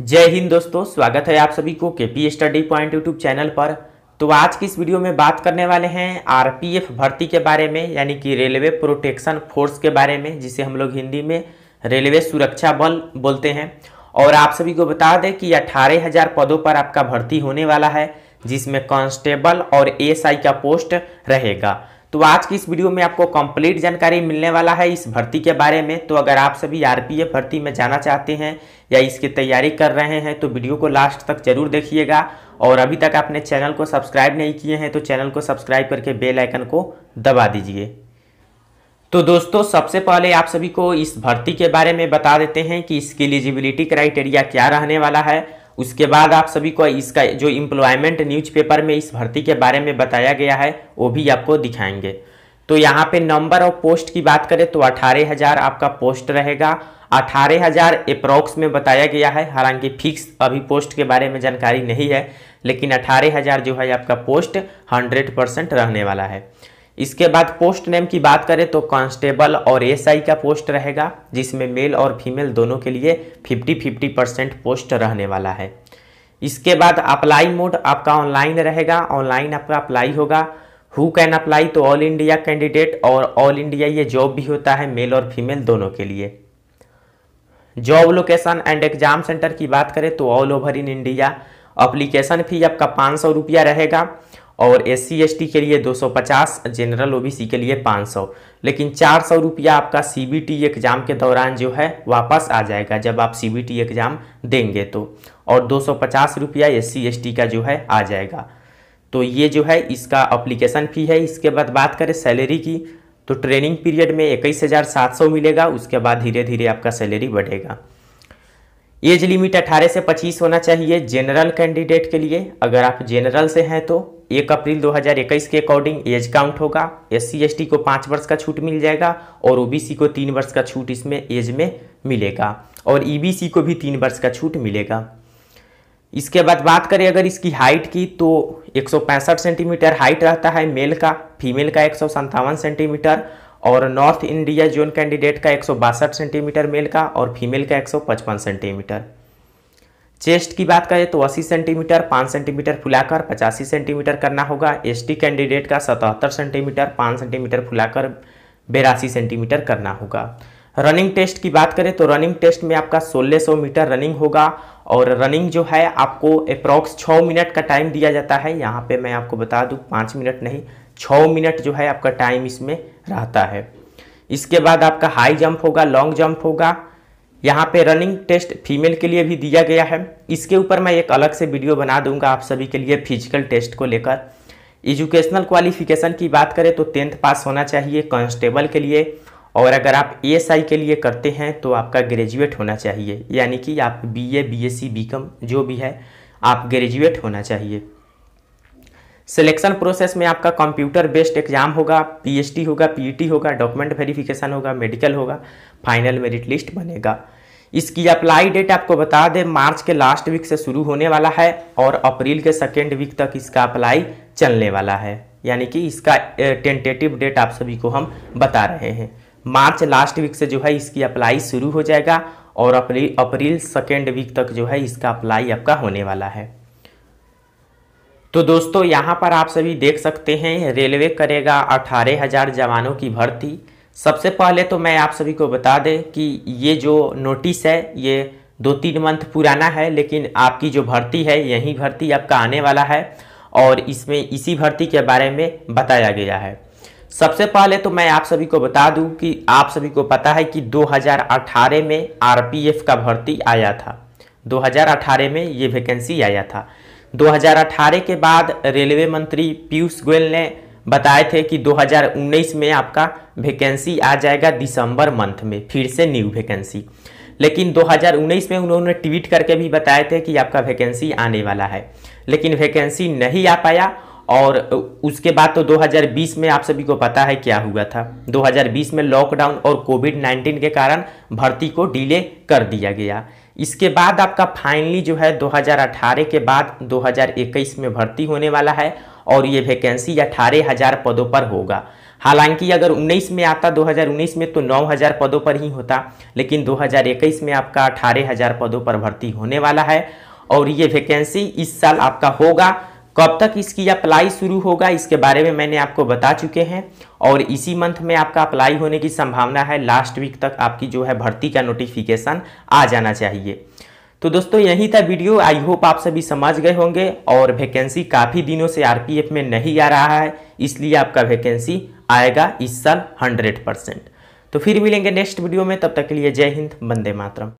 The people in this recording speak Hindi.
जय हिंद दोस्तों, स्वागत है आप सभी को K P study point YouTube channel पर। तो आज की इस वीडियो में बात करने वाले हैं आरपीएफ भर्ती के बारे में, यानी कि रेलवे प्रोटेक्शन फोर्स के बारे में, जिसे हम लोग हिंदी में रेलवे सुरक्षा बल बोलते हैं। और आप सभी को बता दें कि 18,000 पदों पर आपका भर्ती होने वाला है, जिसमें कांस्टेबल और एएसआई का पोस्ट रहेगा। तो आज की इस वीडियो में आपको कंप्लीट जानकारी मिलने वाला है इस भर्ती के बारे में। तो अगर आप सभी आरपीएफ भर्ती में जाना चाहते हैं या इसकी तैयारी कर रहे हैं तो वीडियो को लास्ट तक जरूर देखिएगा। और अभी तक आपने चैनल को सब्सक्राइब नहीं किए हैं तो चैनल को सब्सक्राइब करके बेल आइकन को दबा दीजिए। तो दोस्तों, सबसे पहले आप सभी को इस भर्ती के बारे में बता देते हैं कि इसकी एलिजिबिलिटी क्राइटेरिया क्या रहने वाला है। उसके बाद आप सभी को इसका जो एम्प्लॉयमेंट न्यूज़पेपर में इस भर्ती के बारे में बताया गया है वो भी आपको दिखाएंगे। तो यहाँ पे नंबर ऑफ पोस्ट की बात करें तो 18,000 आपका पोस्ट रहेगा। 18,000 अप्रॉक्स में बताया गया है, हालांकि फिक्स अभी पोस्ट के बारे में जानकारी नहीं है, लेकिन 18,000 जो है आपका पोस्ट 100% रहने वाला है। इसके बाद पोस्ट नेम की बात करें तो कांस्टेबल और एएसआई का पोस्ट रहेगा, जिसमें मेल और फीमेल दोनों के लिए 50-50% पोस्ट रहने वाला है। इसके बाद अप्लाई मोड आपका ऑनलाइन रहेगा, ऑनलाइन आपका अप्लाई होगा। Who can apply to all India candidate, और ऑल इंडिया ये जॉब भी होता है मेल और फीमेल दोनों के लिए। Job location and exam centre की बात करें तो all over in India. Application fee आपका 500 रुपया रहेगा, और SC ST के लिए 250, जनरल OBC के लिए 500, लेकिन 400 रुपया आपका CBT एग्ज़ाम के दौरान जो है वापस आ जाएगा, जब आप CBT एग्ज़ाम देंगे तो। और 250 रुपया SC ST का जो है आ जाएगा। तो ये जो है इसका एप्लीकेशन फ़ी है। इसके बाद बात करें सैलरी की तो ट्रेनिंग पीरियड में 21,700 मिलेगा, उसके बाद धीरे धीरे आपका सैलरी बढ़ेगा। एज लिमिट 18 से 25 होना चाहिए जनरल कैंडिडेट के लिए। अगर आप जनरल से हैं तो 1 अप्रैल 2021 के अकॉर्डिंग एज काउंट होगा। SC ST को 5 वर्ष का छूट मिल जाएगा, और OBC को 3 वर्ष का छूट इसमें एज में मिलेगा, और EBC को भी 3 वर्ष का छूट मिलेगा। इसके बाद बात करें अगर इसकी हाइट की तो 165 सेंटीमीटर हाइट रहता है मेल का, फीमेल का 157 सेंटीमीटर, और नॉर्थ इंडिया जोन कैंडिडेट का 162 सेंटीमीटर मेल का, और फीमेल का 155 सेंटीमीटर। चेस्ट की बात करें तो 80 सेंटीमीटर 5 सेंटीमीटर फुलाकर 85 सेंटीमीटर करना होगा। ST कैंडिडेट का 77 सेंटीमीटर 5 सेंटीमीटर फुलाकर 82 सेंटीमीटर करना होगा। रनिंग टेस्ट की बात करें तो रनिंग टेस्ट में आपका 1600 मीटर रनिंग होगा, और रनिंग जो है आपको अप्रॉक्स 6 मिनट का टाइम दिया जाता है। यहाँ पे मैं आपको बता दूँ 5 मिनट नहीं, 6 मिनट जो है आपका टाइम इसमें रहता है। इसके बाद आपका हाई जंप होगा, लॉन्ग जंप होगा। यहाँ पे रनिंग टेस्ट फीमेल के लिए भी दिया गया है, इसके ऊपर मैं एक अलग से वीडियो बना दूंगा आप सभी के लिए फिजिकल टेस्ट को लेकर। एजुकेशनल क्वालिफिकेशन की बात करें तो 10th पास होना चाहिए कांस्टेबल के लिए, और अगर आप एएसआई के लिए करते हैं तो आपका ग्रेजुएट होना चाहिए, यानी कि आप BA BSc BCom जो भी है आप ग्रेजुएट होना चाहिए। सिलेक्शन प्रोसेस में आपका कंप्यूटर बेस्ड एग्जाम होगा, PST होगा, PET होगा, डॉक्यूमेंट वेरिफिकेशन होगा, मेडिकल होगा, फाइनल मेरिट लिस्ट बनेगा। इसकी अप्लाई डेट आपको बता दें मार्च के लास्ट वीक से शुरू होने वाला है, और अप्रैल के 2nd वीक तक इसका अप्लाई चलने वाला है, यानी कि इसका टेंटेटिव डेट आप सभी को हम बता रहे हैं। मार्च लास्ट वीक से जो है इसकी अप्लाई शुरू हो जाएगा, और अप्रैल 2nd वीक तक जो है इसका अप्लाई आपका होने वाला है। तो दोस्तों, यहाँ पर आप सभी देख सकते हैं रेलवे करेगा 18,000 जवानों की भर्ती। सबसे पहले तो मैं आप सभी को बता दें कि ये जो नोटिस है ये 2-3 मंथ पुराना है, लेकिन आपकी जो भर्ती है यही भर्ती आपका आने वाला है, और इसमें इसी भर्ती के बारे में बताया गया है। सबसे पहले तो मैं आप सभी को बता दूं कि आप सभी को पता है कि 2018 में RPF का भर्ती आया था, 2018 में ये वैकेंसी आया था। 2018 के बाद रेलवे मंत्री पीयूष गोयल ने बताए थे कि 2019 में आपका वैकेंसी आ जाएगा दिसंबर मंथ में, फिर से न्यू वैकेंसी। लेकिन 2019 में उन्होंने ट्वीट करके भी बताए थे कि आपका वैकेंसी आने वाला है, लेकिन वैकेंसी नहीं आ पाया। और उसके बाद तो 2020 में आप सभी को पता है क्या हुआ था। 2020 में लॉकडाउन और कोविड-19 के कारण भर्ती को डिले कर दिया गया। इसके बाद आपका फाइनली जो है 2018 के बाद 2021 में भर्ती होने वाला है, और ये वैकेंसी 18,000 पदों पर होगा। हालांकि अगर 19 में आता 2019 में तो 9,000 पदों पर ही होता, लेकिन 2021 में आपका 18,000 पदों पर भर्ती होने वाला है और ये वैकेंसी इस साल आपका होगा। कब तक इसकी अप्लाई शुरू होगा इसके बारे में मैंने आपको बता चुके हैं और इसी मंथ में आपका अप्लाई होने की संभावना है। लास्ट वीक तक आपकी जो है भर्ती का नोटिफिकेशन आ जाना चाहिए। तो दोस्तों यही था वीडियो, आई होप आप सभी समझ गए होंगे। और वैकेंसी काफ़ी दिनों से आरपीएफ में नहीं आ रहा है, इसलिए आपका वैकेंसी आएगा इस साल 100%। तो फिर मिलेंगे नेक्स्ट वीडियो में, तब तक के लिए जय हिंद, वंदे मातरम।